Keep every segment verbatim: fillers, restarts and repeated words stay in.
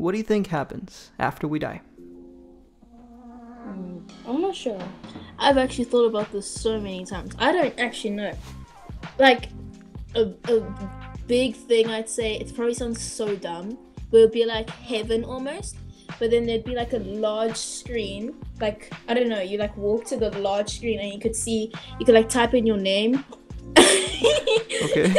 What do you think happens after we die? Um, I'm not sure. I've actually thought about this so many times. I don't actually know. Like, a, a big thing I'd say, it probably sounds so dumb, but it would be like heaven almost. But then there'd be like a large screen, like, I don't know, you like walk to the large screen and you could see, you could like type in your name. Okay.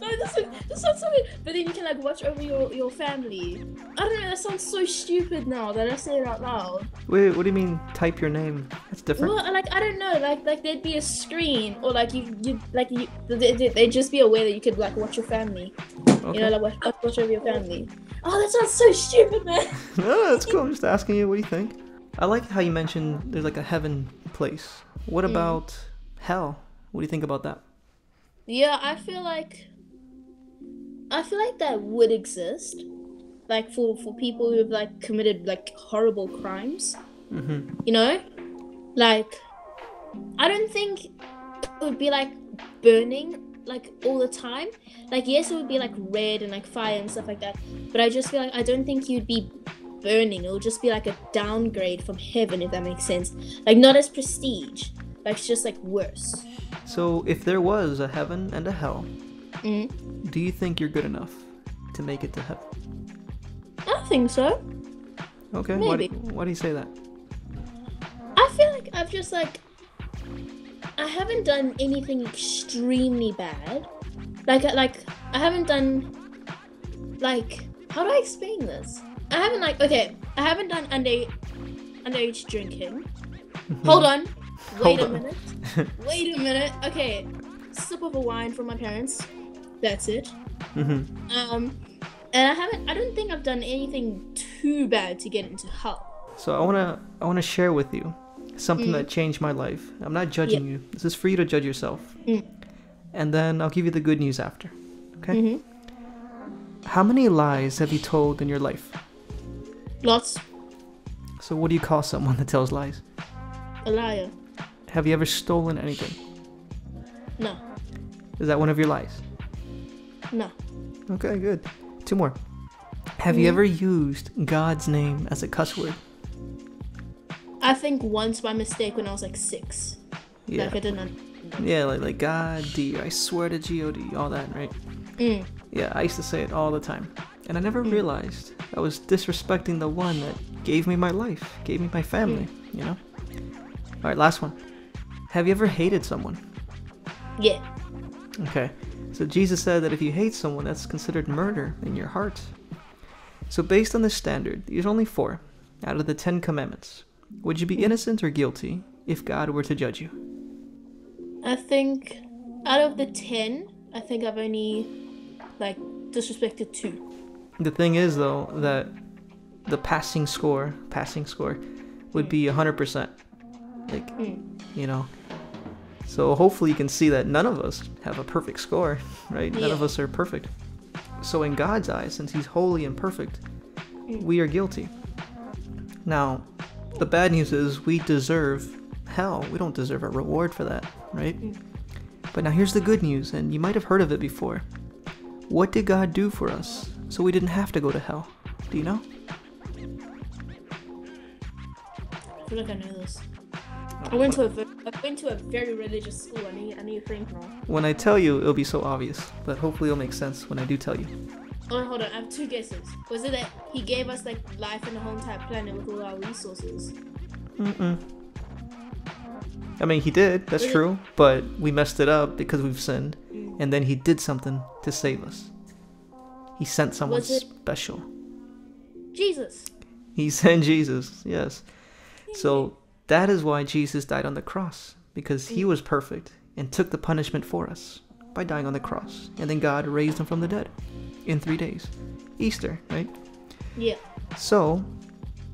No, this one, this one's so weird. But then you can like watch over your, your family. I don't know, that sounds so stupid now that I say it out loud. Wait, what do you mean type your name? That's different. Well, like, I don't know, like like there'd be a screen, or like you, you like you, they'd just be aware that you could like watch your family. Okay. You know, like watch, watch over your family. Oh, that sounds so stupid, man. No, that's cool. I'm just asking you, what do you think? I like how you mentioned there's like a heaven place. What mm. about hell? What do you think about that? Yeah, I feel like I feel like that would exist, like for, for people who have like committed like horrible crimes, mm-hmm. you know, like I don't think it would be like burning like all the time. Like, yes, it would be like red and like fire and stuff like that, but I just feel like I don't think you'd be burning. It would just be like a downgrade from heaven, if that makes sense. Like, not as prestige, like it's just like worse. So if there was a heaven and a hell, mm-hmm. do you think you're good enough to make it to heaven? I think so. Okay, why do, why do you say that? I feel like I've just like, I haven't done anything extremely bad. Like, like I haven't done, like, how do I explain this? I haven't like, okay, I haven't done under, underage drinking. Hold on. Wait Hold a on. minute. Wait a minute. Okay, sip of a wine from my parents. That's it. Mm-hmm. Um, and I haven't. I don't think I've done anything too bad to get into hell. So I wanna, I wanna share with you something mm. that changed my life. I'm not judging yeah. you. This is for you to judge yourself. Mm. And then I'll give you the good news after. Okay. Mm-hmm. How many lies have you told in your life? Lots. So what do you call someone that tells lies? A liar. Have you ever stolen anything? No. Is that one of your lies? No. Okay, good. Two more. Have mm. you ever used God's name as a cuss word? I think once by mistake when I was like six. Yeah. Like I didn't. Yeah, like, like God, D, I swear to G O D, all that, right? Mm. Yeah, I used to say it all the time. And I never mm. realized I was disrespecting the one that gave me my life, gave me my family, mm. you know? All right, last one. Have you ever hated someone? Yeah. Okay. So Jesus said that if you hate someone, that's considered murder in your heart. So based on this standard, there's only four out of the Ten Commandments. Would you be innocent or guilty if God were to judge you? I think out of the ten, I think I've only, like, disrespected two. The thing is, though, that the passing score, passing score would be one hundred percent. Like, mm. you know, so hopefully you can see that none of us have a perfect score, right? Yeah. None of us are perfect. So in God's eyes, since he's holy and perfect, mm. we are guilty. Now, the bad news is we deserve hell. We don't deserve a reward for that, right? Mm. But now here's the good news, and you might have heard of it before. What did God do for us so we didn't have to go to hell? Do you know? I feel like I know this. I went to a, I went to a very religious school. I need, I need a friend now. When I tell you, it'll be so obvious, but hopefully it'll make sense when I do tell you. Oh, hold on, I have two guesses. Was it that he gave us like life on a whole entire planet with all our resources? Mm-mm. I mean, he did, that's really? true, but we messed it up because we've sinned, mm. and then he did something to save us. He sent someone special. Jesus. He sent Jesus, yes. So... that is why Jesus died on the cross, because he was perfect and took the punishment for us by dying on the cross. And then God raised him from the dead in three days. Easter, right? Yeah. So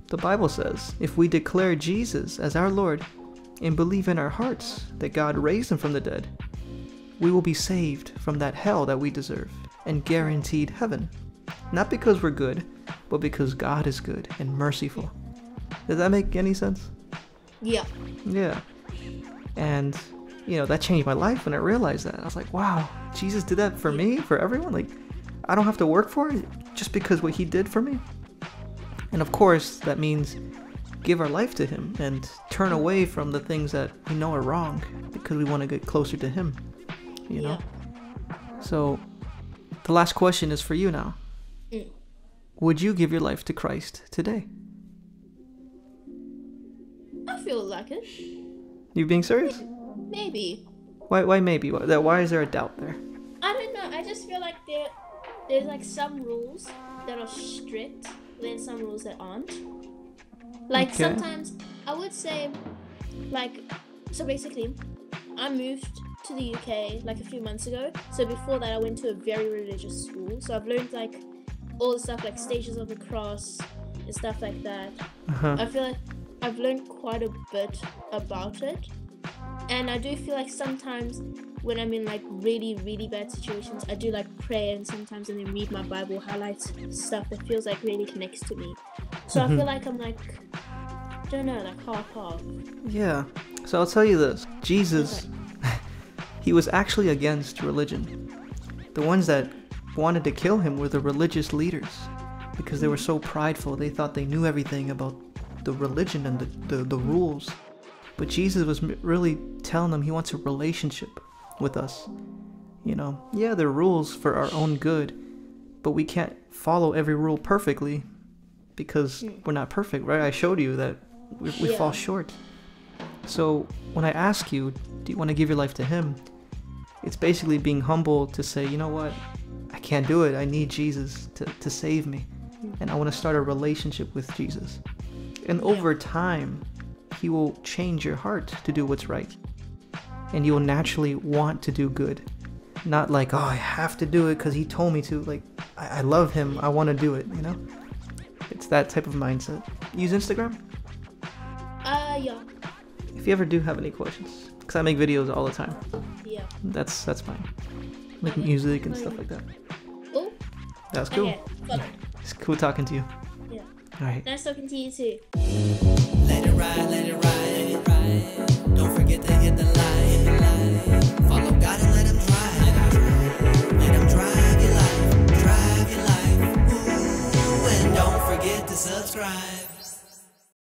the Bible says if we declare Jesus as our Lord and believe in our hearts that God raised him from the dead, we will be saved from that hell that we deserve and guaranteed heaven. Not because we're good, but because God is good and merciful. Does that make any sense? Yeah. Yeah. And, you know, that changed my life when I realized that. I was like, wow, Jesus did that for me, for everyone? Like, I don't have to work for it just because what he did for me? And of course, that means give our life to Him and turn away from the things that we know are wrong because we want to get closer to Him, you know? Yeah. So the last question is for you now. Mm. Would you give your life to Christ today? I feel like it. You being serious? Maybe. Why, why maybe? Why, why is there a doubt there? I don't know. I just feel like there, there's like some rules that are strict and some rules that aren't. Like okay. sometimes I would say like, so basically I moved to the U K like a few months ago. So before that I went to a very religious school. So I've learned like all the stuff like stages of the cross and stuff like that. Uh-huh. I feel like I've learned quite a bit about it. And I do feel like sometimes when I'm in like really, really bad situations, I do like pray and sometimes and then read my Bible, highlight stuff that feels like really connects to me. So mm-hmm. I feel like I'm like, I don't know, like half half. Yeah. So I'll tell you this, Jesus, okay. He was actually against religion. The ones that wanted to kill him were the religious leaders because they were so prideful. They thought they knew everything about the religion and the, the, the rules. But Jesus was really telling them he wants a relationship with us. You know, yeah, there are rules for our own good, but we can't follow every rule perfectly because mm. we're not perfect, right? I showed you that we, we yeah. fall short. So when I ask you, do you want to give your life to him? It's basically being humble to say, you know what? I can't do it. I need Jesus to, to save me. Mm. And I want to start a relationship with Jesus. And yeah. over time, he will change your heart to do what's right. And you will naturally want to do good. Not like, oh, I have to do it because he told me to. Like, I, I love him. I want to do it, you know? It's that type of mindset. Use Instagram? Uh, yeah. If you ever do have any questions. Because I make videos all the time. Yeah. That's that's mine. Like okay. music and stuff like that. Oh. That was cool. Okay. Okay. It's cool talking to you. Yeah. All right. Nice talking to you too. Let it ride, let it ride, let it ride. Don't forget to hit the like, follow God and let him